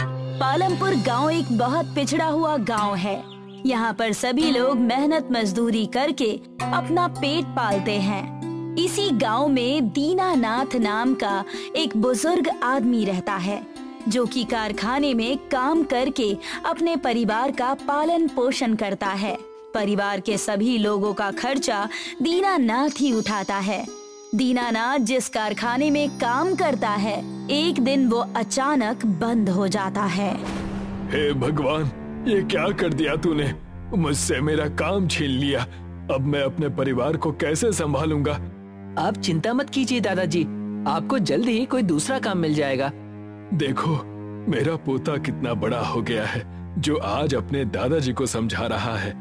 पालमपुर गांव एक बहुत पिछड़ा हुआ गांव है। यहाँ पर सभी लोग मेहनत मजदूरी करके अपना पेट पालते हैं। इसी गांव में दीनानाथ नाम का एक बुजुर्ग आदमी रहता है जो कि कारखाने में काम करके अपने परिवार का पालन पोषण करता है। परिवार के सभी लोगों का खर्चा दीनानाथ ही उठाता है। दीनानाथ जिस कारखाने में काम करता है, एक दिन वो अचानक बंद हो जाता है। हे भगवान, ये क्या कर दिया तूने? मुझसे मेरा काम छीन लिया। अब मैं अपने परिवार को कैसे संभालूंगा? आप चिंता मत कीजिए दादाजी, आपको जल्द ही कोई दूसरा काम मिल जाएगा। देखो, मेरा पोता कितना बड़ा हो गया है जो आज अपने दादाजी को समझा रहा है।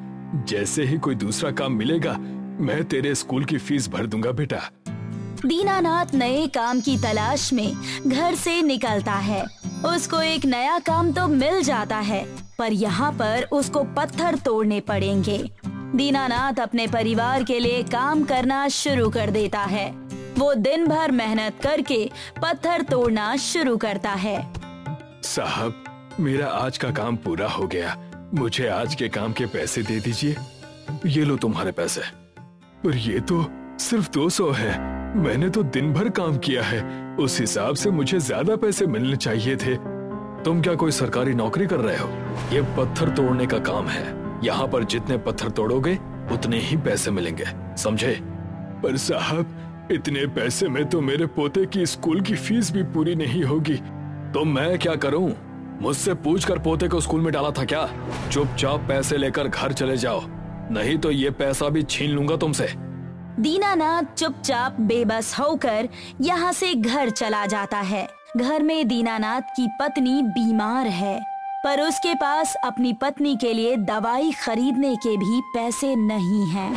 जैसे ही कोई दूसरा काम मिलेगा, मैं तेरे स्कूल की फीस भर दूंगा बेटा। दीनानाथ नए काम की तलाश में घर से निकलता है। उसको एक नया काम तो मिल जाता है, पर यहाँ पर उसको पत्थर तोड़ने पड़ेंगे। दीनानाथ अपने परिवार के लिए काम करना शुरू कर देता है। वो दिन भर मेहनत करके पत्थर तोड़ना शुरू करता है। साहब, मेरा आज का काम पूरा हो गया। मुझे आज के काम के पैसे दे दीजिए। ये लो तुम्हारे पैसे। पर ये तो सिर्फ 200 है। मैंने तो दिन भर काम किया है, उस हिसाब से मुझे ज्यादा पैसे मिलने चाहिए थे। तुम क्या कोई सरकारी नौकरी कर रहे हो? ये पत्थर तोड़ने का काम है। यहाँ पर जितने पत्थर तोड़ोगे उतने ही पैसे मिलेंगे, समझे? पर साहब, इतने पैसे में तो मेरे पोते की स्कूल की फीस भी पूरी नहीं होगी। तो मैं क्या करूं? मुझसे पूछकर पोते को स्कूल में डाला था क्या? चुपचाप पैसे लेकर घर चले जाओ, नहीं तो ये पैसा भी छीन लूंगा तुमसे। दीनानाथ चुपचाप बेबस होकर यहाँ से घर चला जाता है। घर में दीनानाथ की पत्नी बीमार है, पर उसके पास अपनी पत्नी के लिए दवाई खरीदने के भी पैसे नहीं हैं।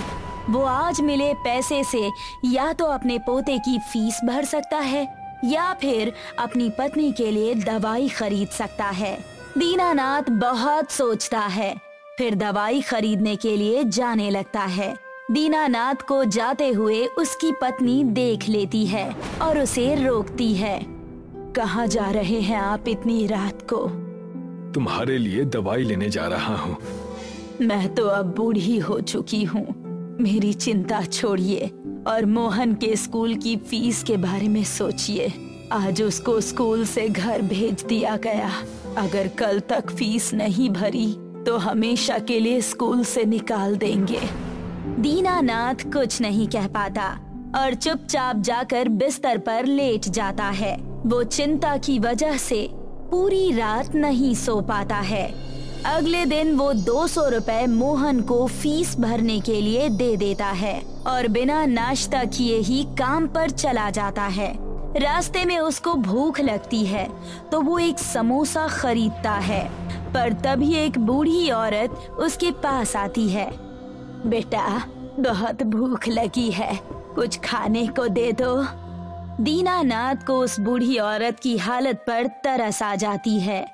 वो आज मिले पैसे से या तो अपने पोते की फीस भर सकता है या फिर अपनी पत्नी के लिए दवाई खरीद सकता है। दीनानाथ बहुत सोचता है, फिर दवाई खरीदने के लिए जाने लगता है। दीनानाथ को जाते हुए उसकी पत्नी देख लेती है और उसे रोकती है। कहाँ जा रहे हैं आप इतनी रात को? तुम्हारे लिए दवाई लेने जा रहा हूँ। मैं तो अब बूढ़ी हो चुकी हूँ, मेरी चिंता छोड़िए और मोहन के स्कूल की फीस के बारे में सोचिए। आज उसको स्कूल से घर भेज दिया गया। अगर कल तक फीस नहीं भरी तो हमेशा के लिए स्कूल से निकाल देंगे। दीनानाथ कुछ नहीं कह पाता और चुपचाप जाकर बिस्तर पर लेट जाता है। वो चिंता की वजह से पूरी रात नहीं सो पाता है। अगले दिन वो 200 रुपए मोहन को फीस भरने के लिए दे देता है और बिना नाश्ता किए ही काम पर चला जाता है। रास्ते में उसको भूख लगती है तो वो एक समोसा खरीदता है, पर तभी एक बूढ़ी औरत उसके पास आती है। बेटा, बहुत भूख लगी है, कुछ खाने को दे दो। दीनानाथ को उस बूढ़ी औरत की हालत पर तरस आ जाती है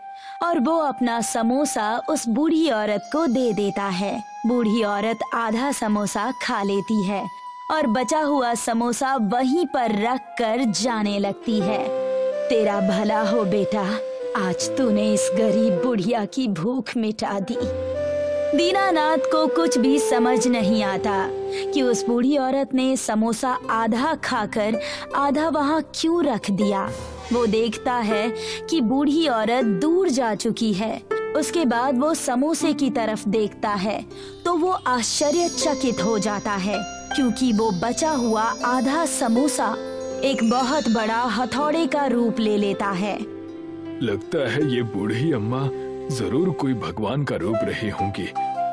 और वो अपना समोसा उस बूढ़ी औरत को दे देता है। बूढ़ी औरत आधा समोसा खा लेती है और बचा हुआ समोसा वहीं पर रख कर जाने लगती है। तेरा भला हो बेटा, आज तूने इस गरीब बुढ़िया की भूख मिटा दी। दीनानाथ को कुछ भी समझ नहीं आता कि उस बूढ़ी औरत ने समोसा आधा खाकर आधा वहाँ क्यों रख दिया। वो देखता है कि बूढ़ी औरत दूर जा चुकी है। उसके बाद वो समोसे की तरफ देखता है तो वो आश्चर्यचकित हो जाता है, क्योंकि वो बचा हुआ आधा समोसा एक बहुत बड़ा हथौड़े का रूप ले लेता है। लगता है ये बूढ़ी अम्मा जरूर कोई भगवान का रूप रही होंगी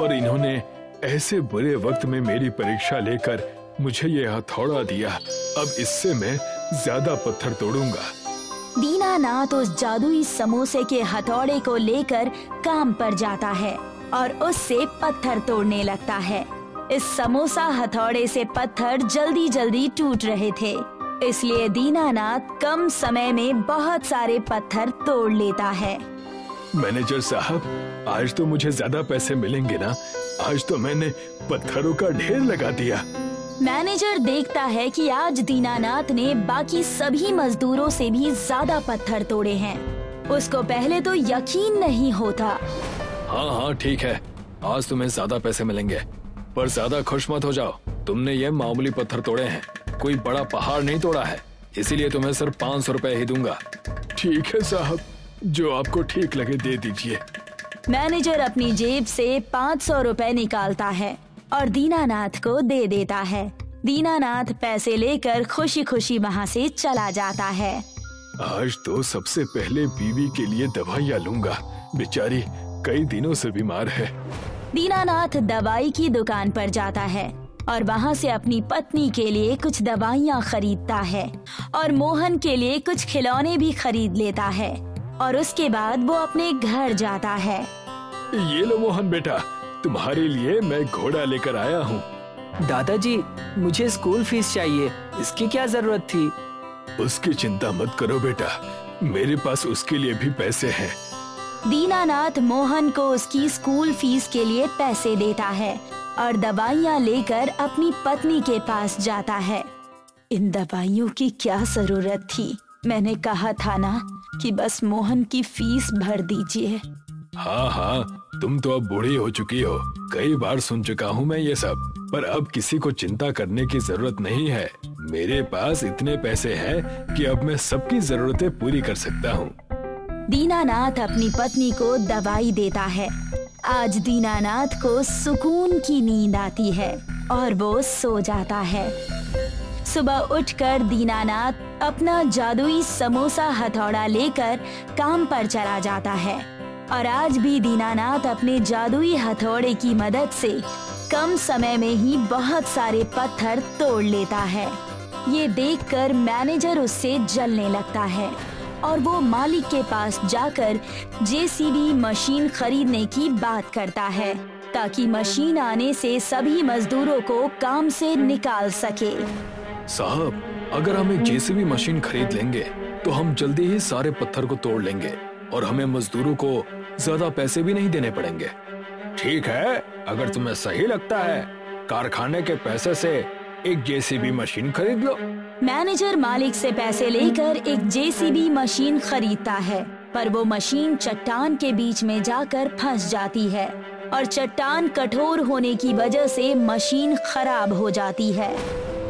और इन्होंने ऐसे बुरे वक्त में मेरी परीक्षा लेकर मुझे ये हथौड़ा दिया। अब इससे मैं ज्यादा पत्थर तोड़ूंगा। दीनानाथ उस जादुई समोसे के हथौड़े को लेकर काम पर जाता है और उससे पत्थर तोड़ने लगता है। इस समोसा हथौड़े से पत्थर जल्दी जल्दी टूट रहे थे, इसलिए दीनानाथ कम समय में बहुत सारे पत्थर तोड़ लेता है। मैनेजर साहब, आज तो मुझे ज्यादा पैसे मिलेंगे ना? आज तो मैंने पत्थरों का ढेर लगा दिया। मैनेजर देखता है कि आज दीनानाथ ने बाकी सभी मजदूरों से भी ज्यादा पत्थर तोड़े हैं। उसको पहले तो यकीन नहीं होता। हाँ हाँ ठीक है, आज तुम्हें ज्यादा पैसे मिलेंगे, पर ज्यादा खुश मत हो जाओ। तुमने ये मामूली पत्थर तोड़े हैं, कोई बड़ा पहाड़ नहीं तोड़ा है, इसीलिए तुम्हें सिर्फ 500 रुपए ही दूंगा। ठीक है साहब, जो आपको ठीक लगे दे दीजिए। मैनेजर अपनी जेब से 500 रुपए निकालता है और दीनानाथ को दे देता है। दीनानाथ पैसे लेकर खुशी खुशी वहाँ से चला जाता है। आज तो सबसे पहले बीवी के लिए दवाइयाँ लूंगा, बेचारी कई दिनों से बीमार है। दीनानाथ दवाई की दुकान पर जाता है और वहाँ से अपनी पत्नी के लिए कुछ दवाइयाँ खरीदता है और मोहन के लिए कुछ खिलौने भी खरीद लेता है और उसके बाद वो अपने घर जाता है। ये लो मोहन बेटा, तुम्हारे लिए मैं घोड़ा लेकर आया हूँ। दादाजी, मुझे स्कूल फीस चाहिए, इसकी क्या जरूरत थी? उसकी चिंता मत करो बेटा, मेरे पास उसके लिए भी पैसे हैं। दीनानाथ मोहन को उसकी स्कूल फीस के लिए पैसे देता है और दवाइयाँ लेकर अपनी पत्नी के पास जाता है। इन दवाइयों की क्या जरूरत थी, मैंने कहा था ना कि बस मोहन की फीस भर दीजिए। हाँ हाँ, तुम तो अब बूढ़ी हो चुकी हो, कई बार सुन चुका हूँ मैं ये सब, पर अब किसी को चिंता करने की जरूरत नहीं है। मेरे पास इतने पैसे हैं कि अब मैं सबकी जरूरतें पूरी कर सकता हूँ। दीनानाथ अपनी पत्नी को दवाई देता है। आज दीनानाथ को सुकून की नींद आती है और वो सो जाता है। सुबह उठकर दीनानाथ अपना जादुई समोसा हथौड़ा लेकर काम पर चला जाता है और आज भी दीनानाथ अपने जादुई हथौड़े की मदद से कम समय में ही बहुत सारे पत्थर तोड़ लेता है। ये देखकर मैनेजर उससे जलने लगता है और वो मालिक के पास जाकर जेसीबी मशीन खरीदने की बात करता है ताकि मशीन आने से सभी मजदूरों को काम से निकाल सके। साहब, अगर हम एक जेसीबी मशीन खरीद लेंगे तो हम जल्दी ही सारे पत्थर को तोड़ लेंगे और हमें मजदूरों को ज्यादा पैसे भी नहीं देने पड़ेंगे। ठीक है, अगर तुम्हें सही लगता है कारखाने के पैसे से एक जेसीबी मशीन खरीद लो। मैनेजर मालिक से पैसे लेकर एक जेसीबी मशीन खरीदता है, पर वो मशीन चट्टान के बीच में जाकर फंस जाती है और चट्टान कठोर होने की वजह से मशीन खराब हो जाती है।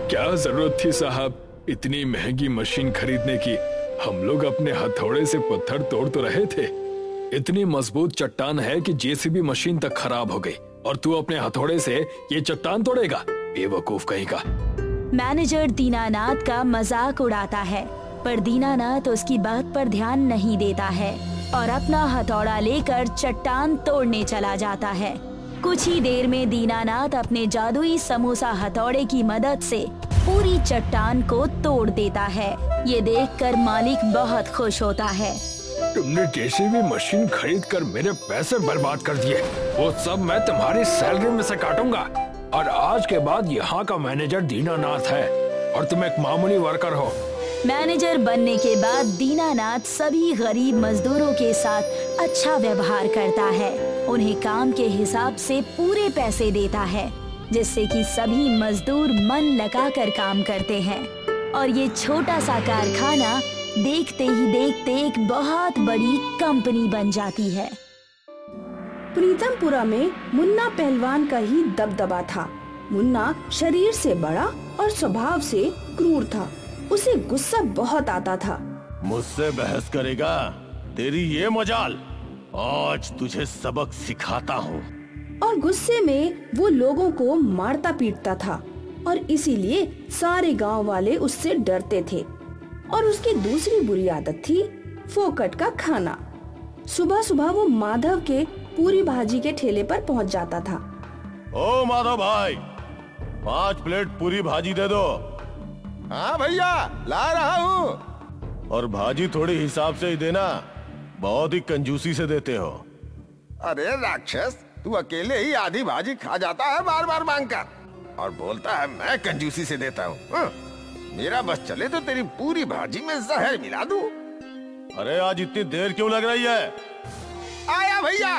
क्या जरूरत थी साहब इतनी महंगी मशीन खरीदने की, हम लोग अपने हथौड़े से पत्थर तोड़ तो रहे थे। इतनी मजबूत चट्टान है कि जेसीबी मशीन तक खराब हो गई और तू अपने हथौड़े से ये चट्टान तोड़ेगा, बेवकूफ कहीं का। मैनेजर दीनानाथ का मजाक उड़ाता है, पर दीनानाथ उसकी बात पर ध्यान नहीं देता है और अपना हथौड़ा लेकर चट्टान तोड़ने चला जाता है। कुछ ही देर में दीनानाथ अपने जादुई समोसा हथौड़े की मदद से पूरी चट्टान को तोड़ देता है। ये देखकर मालिक बहुत खुश होता है। तुमने जेसीबी मशीन खरीद कर मेरे पैसे बर्बाद कर दिए, वो सब मैं तुम्हारी सैलरी में से काटूंगा और आज के बाद यहाँ का मैनेजर दीनानाथ है और तुम एक मामूली वर्कर हो। मैनेजर बनने के बाद दीनानाथ सभी गरीब मजदूरों के साथ अच्छा व्यवहार करता है, उन्हें काम के हिसाब से पूरे पैसे देता है, जिससे कि सभी मजदूर मन लगाकर काम करते हैं और ये छोटा सा कारखाना देखते ही देखते एक बहुत बड़ी कंपनी बन जाती है। प्रीतमपुरा में मुन्ना पहलवान का ही दबदबा था। मुन्ना शरीर से बड़ा और स्वभाव से क्रूर था, उसे गुस्सा बहुत आता था। मुझसे बहस करेगा, तेरी ये मजाल, आज तुझे सबक सिखाता हूँ। और गुस्से में वो लोगों को मारता पीटता था और इसीलिए सारे गांव वाले उससे डरते थे। और उसकी दूसरी बुरी आदत थी फोकट का खाना। सुबह सुबह वो माधव के पूरी भाजी के ठेले पर पहुंच जाता था। ओ माधव भाई, 5 प्लेट पूरी भाजी दे दो। हाँ भैया, ला रहा हूँ। और भाजी थोड़ी हिसाब से ही देना, बहुत ही कंजूसी से देते हो। अरे राक्षस, तू अकेले ही आधी भाजी खा जाता है बार बार मांग कर, और बोलता है मैं कंजूसी से देता हूँ। मेरा बस चले तो तेरी पूरी भाजी में जहर मिला दूं। अरे आज इतनी देर क्यों लग रही है? आया भैया।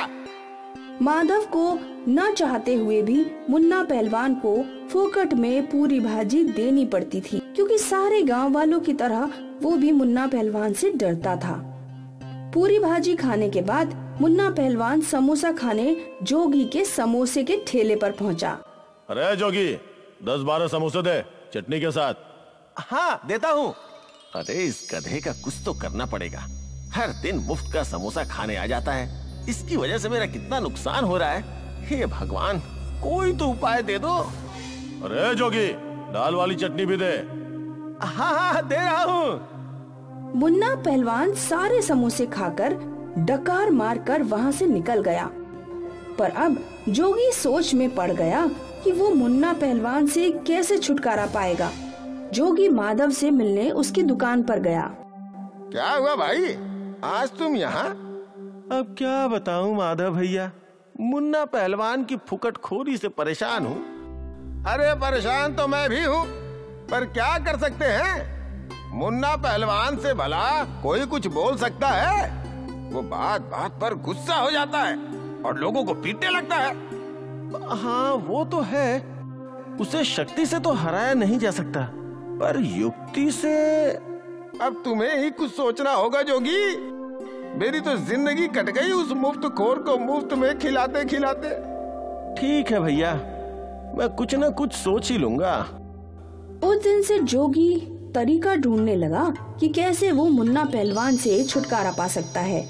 माधव को न चाहते हुए भी मुन्ना पहलवान को फोकट में पूरी भाजी देनी पड़ती थी, क्योंकि सारे गांव वालों की तरह वो भी मुन्ना पहलवान से डरता था। पूरी भाजी खाने के बाद मुन्ना पहलवान समोसा खाने जोगी के समोसे के ठेले पर पहुंचा। अरे जोगी, 10-12 समोसे दे चटनी के साथ। हाँ देता हूँ। अरे इस गधे का कुछ तो करना पड़ेगा, हर दिन मुफ्त का समोसा खाने आ जाता है, इसकी वजह से मेरा कितना नुकसान हो रहा है। हे भगवान, कोई तो उपाय दे दो। अरे जोगी, दाल वाली चटनी भी दे। हाँ, दे रहा हूँ। मुन्ना पहलवान सारे समोसे खाकर डकार मारकर वहाँ से निकल गया, पर अब जोगी सोच में पड़ गया कि वो मुन्ना पहलवान से कैसे छुटकारा पाएगा। जोगी माधव से मिलने उसकी दुकान पर गया। क्या हुआ भाई, आज तुम यहाँ? अब क्या बताऊँ माधव भैया, मुन्ना पहलवान की फुकटखोरी से परेशान हूँ। अरे परेशान तो मैं भी हूँ, पर क्या कर सकते हैं, मुन्ना पहलवान से भला कोई कुछ बोल सकता है? वो बात बात पर गुस्सा हो जाता है और लोगों को पीटने लगता है। हाँ वो तो है, उसे शक्ति से तो हराया नहीं जा सकता, पर युक्ति से। अब तुम्हें ही कुछ सोचना होगा जोगी, मेरी तो जिंदगी कट गई उस मुफ्तखोर को मुफ्त में खिलाते खिलाते। ठीक है भैया, मैं कुछ न कुछ सोच ही लूंगा। उस दिन से जोगी तरीका ढूंढने लगा कि कैसे वो मुन्ना पहलवान से छुटकारा पा सकता है।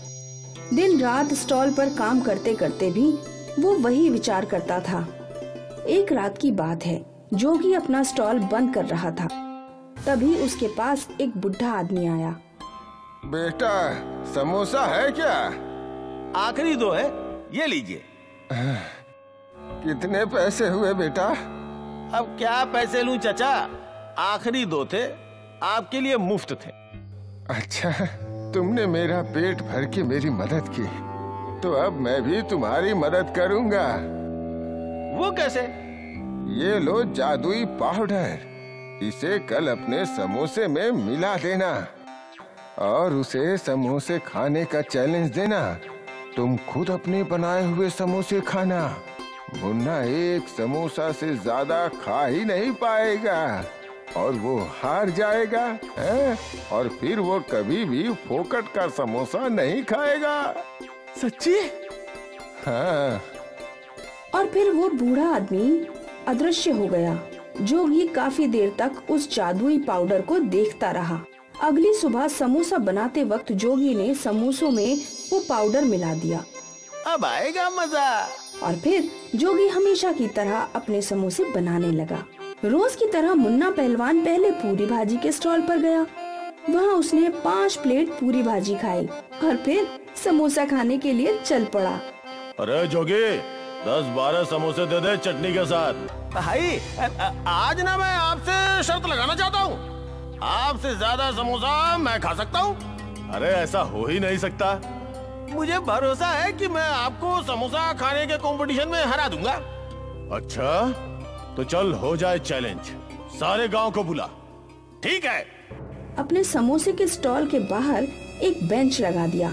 दिन रात स्टॉल पर काम करते करते भी वो वही विचार करता था। एक रात की बात है, जोगी अपना स्टॉल बंद कर रहा था, तभी उसके पास एक बुढ़ा आदमी आया। बेटा समोसा है क्या? आखिरी दो है, ये लीजिए। कितने पैसे हुए बेटा? अब क्या पैसे लूं चाचा, आखिरी दो थे, आपके लिए मुफ्त थे। अच्छा, तुमने मेरा पेट भर के मेरी मदद की, तो अब मैं भी तुम्हारी मदद करूंगा। वो कैसे? ये लो जादुई पाउडर, इसे कल अपने समोसे में मिला देना और उसे समोसे खाने का चैलेंज देना। तुम खुद अपने बनाए हुए समोसे खाना, मुन्ना एक समोसा से ज्यादा खा ही नहीं पाएगा और वो हार जाएगा है? और फिर वो कभी भी फोकट का समोसा नहीं खाएगा। सच्ची? हाँ। और फिर वो बूढ़ा आदमी अदृश्य हो गया। जोगी काफी देर तक उस जादुई पाउडर को देखता रहा। अगली सुबह समोसा बनाते वक्त जोगी ने समोसों में वो पाउडर मिला दिया। अब आएगा मजा। और फिर जोगी हमेशा की तरह अपने समोसे बनाने लगा। रोज की तरह मुन्ना पहलवान पहले पूरी भाजी के स्टॉल पर गया। वहाँ उसने 5 प्लेट पूरी भाजी खाई और फिर समोसा खाने के लिए चल पड़ा। अरे जोगी, 10-12 समोसे दे दे चटनी के साथ। भाई आज ना मैं आपसे शर्त लगाना चाहता हूँ, आपसे ज्यादा समोसा मैं खा सकता हूँ। अरे ऐसा हो ही नहीं सकता। मुझे भरोसा है कि मैं आपको समोसा खाने के कंपटीशन में हरा दूंगा। अच्छा तो चल हो जाए चैलेंज, सारे गांव को बुला। ठीक है। अपने समोसे के स्टॉल के बाहर एक बेंच लगा दिया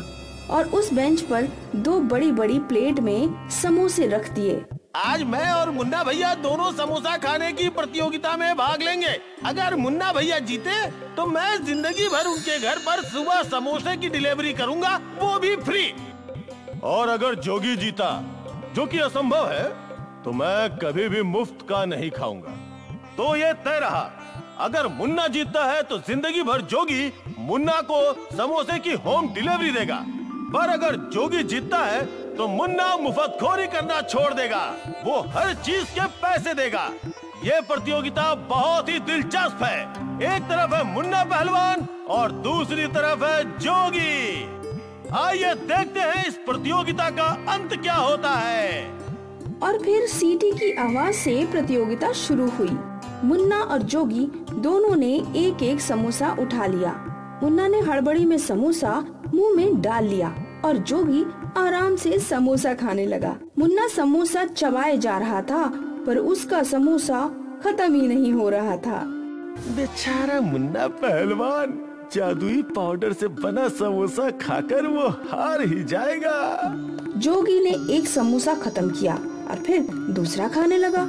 और उस बेंच पर 2 बड़ी-बड़ी प्लेट में समोसे रख दिए। आज मैं और मुन्ना भैया दोनों समोसा खाने की प्रतियोगिता में भाग लेंगे। अगर मुन्ना भैया जीते तो मैं जिंदगी भर उनके घर पर सुबह समोसे की डिलीवरी करूंगा, वो भी फ्री। और अगर जोगी जीता, जो कि असंभव है, तो मैं कभी भी मुफ्त का नहीं खाऊंगा। तो ये तय रहा, अगर मुन्ना जीतता है तो जिंदगी भर जोगी मुन्ना को समोसे की होम डिलीवरी देगा, पर अगर जोगी जीतता है तो मुन्ना मुफ्तखोरी करना छोड़ देगा, वो हर चीज के पैसे देगा। ये प्रतियोगिता बहुत ही दिलचस्प है। एक तरफ है मुन्ना पहलवान और दूसरी तरफ है जोगी। आइए देखते हैं इस प्रतियोगिता का अंत क्या होता है। और फिर सीटी की आवाज से प्रतियोगिता शुरू हुई। मुन्ना और जोगी दोनों ने एक एक समोसा उठा लिया। मुन्ना ने हड़बड़ी में समोसा मुंह में डाल लिया और जोगी आराम से समोसा खाने लगा। मुन्ना समोसा चबाए जा रहा था, पर उसका समोसा खत्म ही नहीं हो रहा था। बेचारा मुन्ना पहलवान, जादुई पाउडर से बना समोसा खाकर वो हार ही जाएगा। जोगी ने एक समोसा खत्म किया और फिर दूसरा खाने लगा,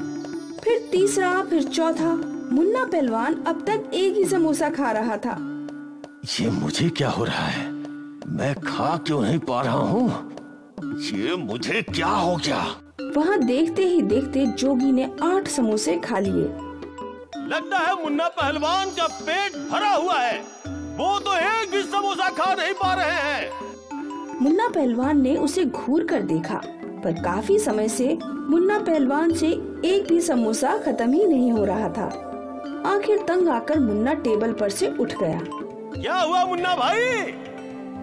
फिर तीसरा, फिर चौथा। मुन्ना पहलवान अब तक एक ही समोसा खा रहा था। ये मुझे क्या हो रहा है, मैं खा क्यों नहीं पा रहा हूँ? ये मुझे क्या हो गया? वहाँ देखते ही देखते जोगी ने 8 समोसे खा लिए। लगता है मुन्ना पहलवान का पेट भरा हुआ है, वो तो एक भी समोसा खा नहीं पा रहे हैं। मुन्ना पहलवान ने उसे घूर कर देखा, पर काफी समय से मुन्ना पहलवान से एक भी समोसा खत्म ही नहीं हो रहा था। आखिर तंग आकर मुन्ना टेबल पर से उठ गया। क्या हुआ मुन्ना भाई?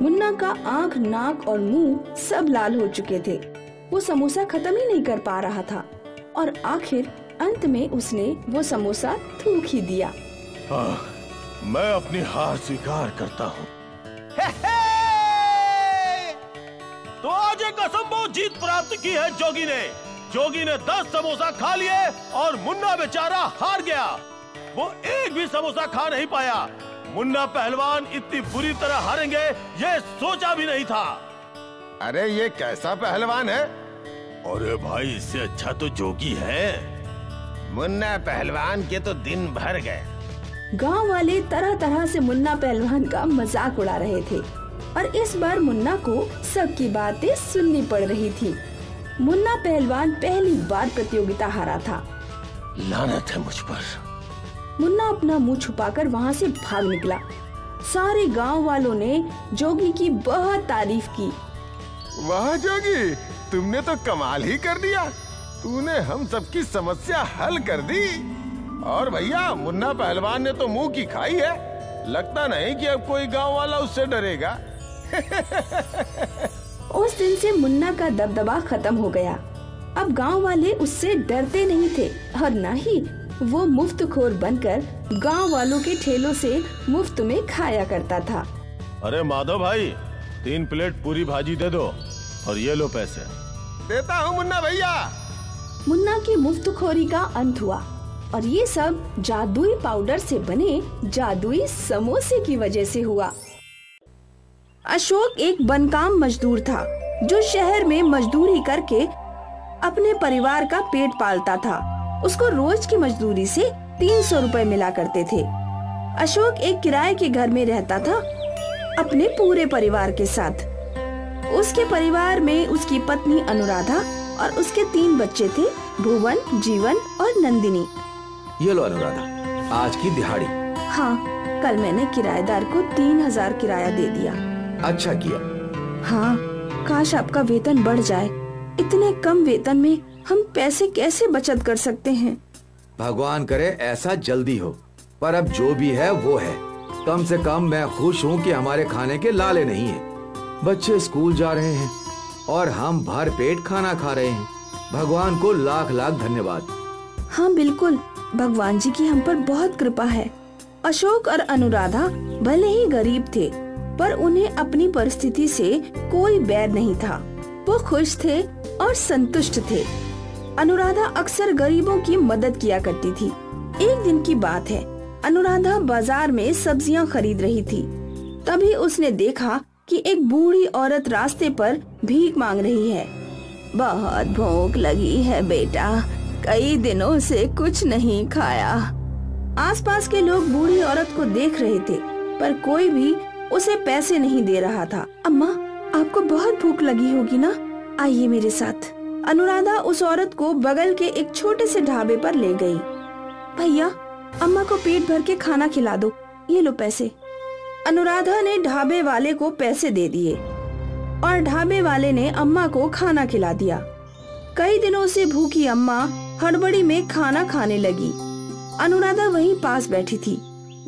मुन्ना का आँख, नाक और मुंह सब लाल हो चुके थे। वो समोसा खत्म ही नहीं कर पा रहा था और आखिर अंत में उसने वो समोसा थूक ही दिया। मैं अपनी हार स्वीकार करता हूँ। तो आज एक असंभव जीत प्राप्त की है जोगी ने। जोगी ने 10 समोसा खा लिए और मुन्ना बेचारा हार गया। वो एक भी समोसा खा नहीं पाया। मुन्ना पहलवान इतनी बुरी तरह हारेंगे ये सोचा भी नहीं था। अरे ये कैसा पहलवान है? अरे भाई इससे अच्छा तो जोगी है। मुन्ना पहलवान के तो दिन भर गए। गांव वाले तरह तरह से मुन्ना पहलवान का मजाक उड़ा रहे थे और इस बार मुन्ना को सबकी बातें सुननी पड़ रही थी। मुन्ना पहलवान पहली बार प्रतियोगिता हारा था। लानत है मुझ पर। मुन्ना अपना मुंह छुपाकर वहाँ से भाग निकला। सारे गांव वालों ने जोगी की बहुत तारीफ की। वाह जोगी, तुमने तो कमाल ही कर दिया। तूने हम सबकी समस्या हल कर दी। और भैया मुन्ना पहलवान ने तो मुंह की खाई है, लगता नहीं कि अब कोई गांव वाला उससे डरेगा। उस दिन से मुन्ना का दबदबा खत्म हो गया। अब गाँव वाले उससे डरते नहीं थे और ना ही वो मुफ्तखोर बनकर गांव वालों के ठेलों से मुफ्त में खाया करता था। अरे माधव भाई 3 प्लेट पूरी भाजी दे दो और ये लो पैसे। देता हूँ मुन्ना भैया। मुन्ना की मुफ्तखोरी का अंत हुआ और ये सब जादुई पाउडर से बने जादुई समोसे की वजह से हुआ। अशोक एक बनकाम मजदूर था जो शहर में मजदूरी करके अपने परिवार का पेट पालता था। उसको रोज की मजदूरी से 300 रुपए मिला करते थे। अशोक एक किराए के घर में रहता था अपने पूरे परिवार के साथ। उसके परिवार में उसकी पत्नी अनुराधा और उसके 3 बच्चे थे, भुवन, जीवन और नंदिनी। ये लो अनुराधा, आज की दिहाड़ी। हाँ, कल मैंने किराएदार को 3000 किराया दे दिया। अच्छा किया। हाँ, काश आपका वेतन बढ़ जाए। इतने कम वेतन में हम पैसे कैसे बचत कर सकते हैं? भगवान करे ऐसा जल्दी हो, पर अब जो भी है वो है। कम से कम मैं खुश हूँ कि हमारे खाने के लाले नहीं हैं। बच्चे स्कूल जा रहे हैं और हम भर पेट खाना खा रहे हैं। भगवान को लाख लाख धन्यवाद। हाँ बिल्कुल, भगवान जी की हम पर बहुत कृपा है। अशोक और अनुराधा भले ही गरीब थे पर उन्हें अपनी परिस्थिति से कोई बैर नहीं था। वो खुश थे और संतुष्ट थे। अनुराधा अक्सर गरीबों की मदद किया करती थी। एक दिन की बात है, अनुराधा बाजार में सब्जियां खरीद रही थी। तभी उसने देखा कि एक बूढ़ी औरत रास्ते पर भीख मांग रही है। बहुत भूख लगी है बेटा, कई दिनों से कुछ नहीं खाया। आसपास के लोग बूढ़ी औरत को देख रहे थे पर कोई भी उसे पैसे नहीं दे रहा था। अम्मा आपको बहुत भूख लगी होगी ना, आइए मेरे साथ। अनुराधा उस औरत को बगल के एक छोटे से ढाबे पर ले गई। भैया अम्मा को पेट भर के खाना खिला दो, ये लो पैसे। अनुराधा ने ढाबे वाले को पैसे दे दिए और ढाबे वाले ने अम्मा को खाना खिला दिया। कई दिनों से भूखी अम्मा हड़बड़ी में खाना खाने लगी। अनुराधा वहीं पास बैठी थी।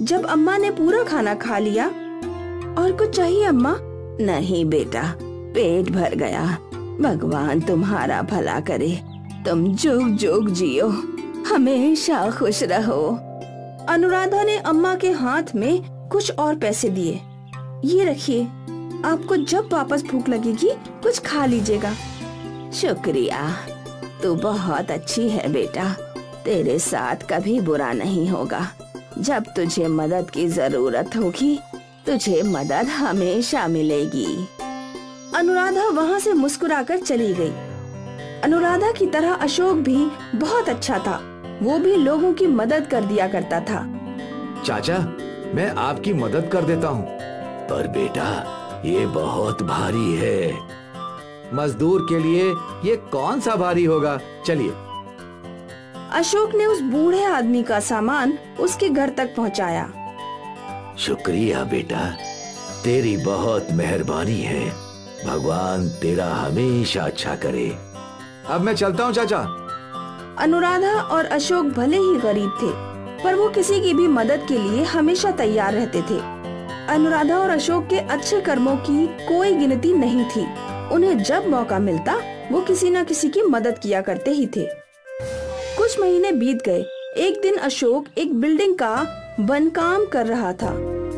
जब अम्मा ने पूरा खाना खा लिया, और कुछ चाहिए अम्मा? नहीं बेटा, पेट भर गया। भगवान तुम्हारा भला करे, तुम जुग जुग जियो, हमेशा खुश रहो। अनुराधा ने अम्मा के हाथ में कुछ और पैसे दिए। ये रखिए, आपको जब वापस भूख लगेगी कुछ खा लीजिएगा। शुक्रिया, तू बहुत अच्छी है बेटा, तेरे साथ कभी बुरा नहीं होगा। जब तुझे मदद की जरूरत होगी तुझे मदद हमेशा मिलेगी। अनुराधा वहाँ से मुस्कुराकर चली गई। अनुराधा की तरह अशोक भी बहुत अच्छा था। वो भी लोगों की मदद कर दिया करता था। चाचा मैं आपकी मदद कर देता हूँ, पर बेटा ये बहुत भारी है। मजदूर के लिए ये कौन सा भारी होगा, चलिए। अशोक ने उस बूढ़े आदमी का सामान उसके घर तक पहुंचाया। शुक्रिया बेटा, तेरी बहुत मेहरबानी है। भगवान तेरा हमेशा अच्छा करे। अब मैं चलता हूँ चाचा। अनुराधा और अशोक भले ही गरीब थे, पर वो किसी की भी मदद के लिए हमेशा तैयार रहते थे। अनुराधा और अशोक के अच्छे कर्मों की कोई गिनती नहीं थी। उन्हें जब मौका मिलता वो किसी न किसी की मदद किया करते ही थे। कुछ महीने बीत गए। एक दिन अशोक एक बिल्डिंग का बनकाम कर रहा था।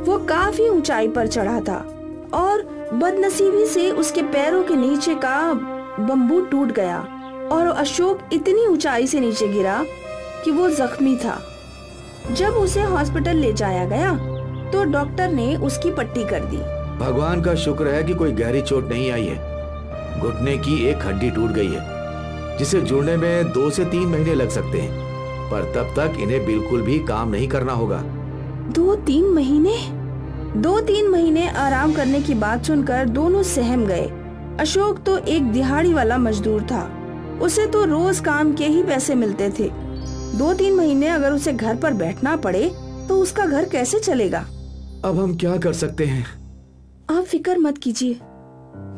वो काफी ऊंचाई पर चढ़ा था और बदनसीबी से उसके पैरों के नीचे का बम्बू टूट गया और अशोक इतनी ऊंचाई से नीचे गिरा कि वो जख्मी था। जब उसे हॉस्पिटल ले जाया गया तो डॉक्टर ने उसकी पट्टी कर दी। भगवान का शुक्र है कि कोई गहरी चोट नहीं आई है। घुटने की एक हड्डी टूट गई है, जिसे जुड़ने में 2 से 3 महीने लग सकते हैं, पर तब तक इन्हें बिल्कुल भी काम नहीं करना होगा। 2-3 महीने? 2-3 महीने आराम करने की बात सुनकर दोनों सहम गए। अशोक तो एक दिहाड़ी वाला मजदूर था, उसे तो रोज काम के ही पैसे मिलते थे। 2-3 महीने अगर उसे घर पर बैठना पड़े तो उसका घर कैसे चलेगा? अब हम क्या कर सकते हैं? आप फिक्र मत कीजिए,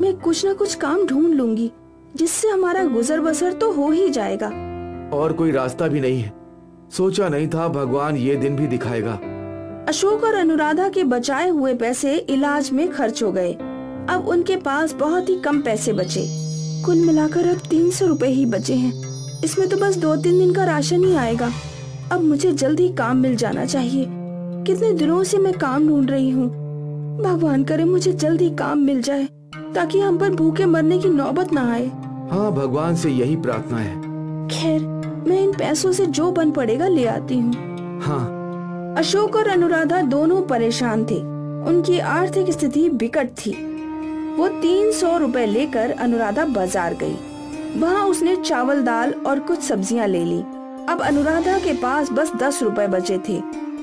मैं कुछ न कुछ काम ढूंढ लूंगी जिससे हमारा गुजर बसर तो हो ही जाएगा। और कोई रास्ता भी नहीं है। सोचा नहीं था भगवान ये दिन भी दिखाएगा। अशोक और अनुराधा के बचाए हुए पैसे इलाज में खर्च हो गए। अब उनके पास बहुत ही कम पैसे बचे। कुल मिलाकर अब 300 रुपए ही बचे हैं। इसमें तो बस 2-3 दिन का राशन ही आएगा। अब मुझे जल्द ही काम मिल जाना चाहिए। कितने दिनों से मैं काम ढूंढ रही हूँ। भगवान करे मुझे जल्द ही काम मिल जाए ताकि हम पर भूखे मरने की नौबत न आए। हाँ, भगवान से यही प्रार्थना है। खैर, मैं इन पैसों से जो बन पड़ेगा ले आती हूँ। हाँ। अशोक और अनुराधा दोनों परेशान थे। उनकी आर्थिक स्थिति बिकट थी। वो 300 रुपए लेकर अनुराधा बाजार गई। वहाँ उसने चावल, दाल और कुछ सब्जियाँ ले ली। अब अनुराधा के पास बस 10 रुपए बचे थे।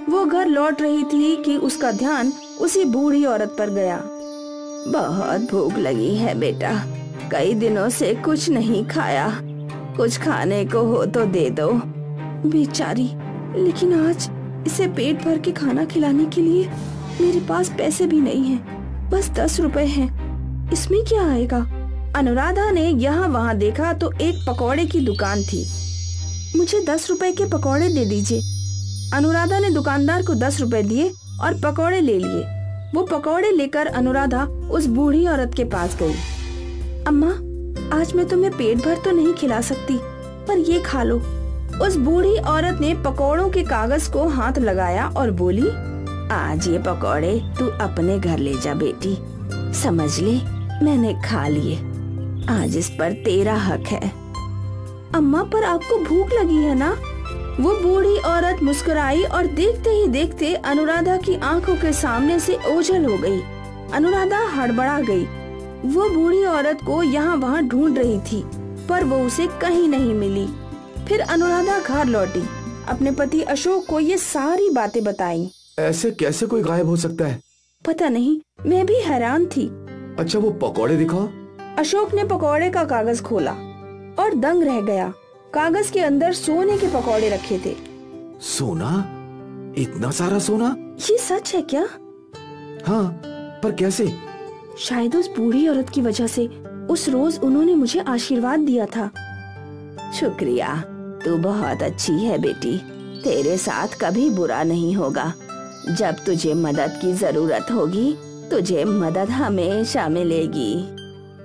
वो घर लौट रही थी कि उसका ध्यान उसी बूढ़ी औरत पर गया। बहुत भूख लगी है बेटा, कई दिनों से कुछ नहीं खाया। कुछ खाने को हो तो दे दो। बेचारी, लेकिन आज इसे पेट भर के खाना खिलाने के लिए मेरे पास पैसे भी नहीं हैं। बस 10 रुपए हैं। इसमें क्या आएगा? अनुराधा ने यहाँ वहाँ देखा तो एक पकोड़े की दुकान थी। मुझे 10 रुपए के पकोड़े दे दीजिए। अनुराधा ने दुकानदार को 10 रुपए दिए और पकोड़े ले लिए। वो पकोड़े लेकर अनुराधा उस बूढ़ी औरत के पास गई। अम्मा, आज मैं तुम्हें पेट भर तो नहीं खिला सकती, पर ये खा लो। उस बूढ़ी औरत ने पकोड़ों के कागज को हाथ लगाया और बोली, आज ये पकोड़े तू अपने घर ले जा बेटी। समझ ले मैंने खा लिए। आज इस पर तेरा हक है। अम्मा, पर आपको भूख लगी है ना? वो बूढ़ी औरत मुस्कुराई और देखते ही देखते अनुराधा की आंखों के सामने से ओझल हो गई। अनुराधा हड़बड़ा गई। वो बूढ़ी औरत को यहाँ वहाँ ढूंढ रही थी, पर वो उसे कहीं नहीं मिली। फिर अनुराधा घर लौटी। अपने पति अशोक को ये सारी बातें बताई। ऐसे कैसे कोई गायब हो सकता है? पता नहीं, मैं भी हैरान थी। अच्छा, वो पकोड़े दिखाओ। अशोक ने पकोड़े का कागज खोला और दंग रह गया। कागज के अंदर सोने के पकोड़े रखे थे। सोना? इतना सारा सोना? ये सच है क्या? हाँ, पर कैसे? शायद उस बूढ़ी औरत की वजह से। उस रोज उन्होंने मुझे आशीर्वाद दिया था। शुक्रिया, तू बहुत अच्छी है बेटी। तेरे साथ कभी बुरा नहीं होगा। जब तुझे मदद की जरूरत होगी तुझे मदद हमेशा मिलेगी।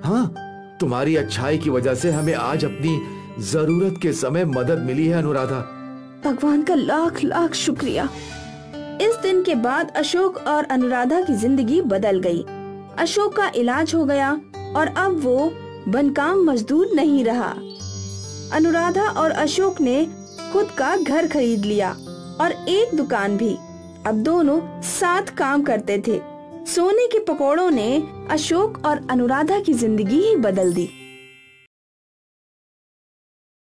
हाँ, तुम्हारी अच्छाई की वजह से हमें आज अपनी जरूरत के समय मदद मिली है अनुराधा। भगवान का लाख लाख शुक्रिया। इस दिन के बाद अशोक और अनुराधा की जिंदगी बदल गई। अशोक का इलाज हो गया और अब वो बनकाम मजदूर नहीं रहा। अनुराधा और अशोक ने खुद का घर खरीद लिया और एक दुकान भी। अब दोनों साथ काम करते थे। सोने के पकोड़ों ने अशोक और अनुराधा की जिंदगी ही बदल दी।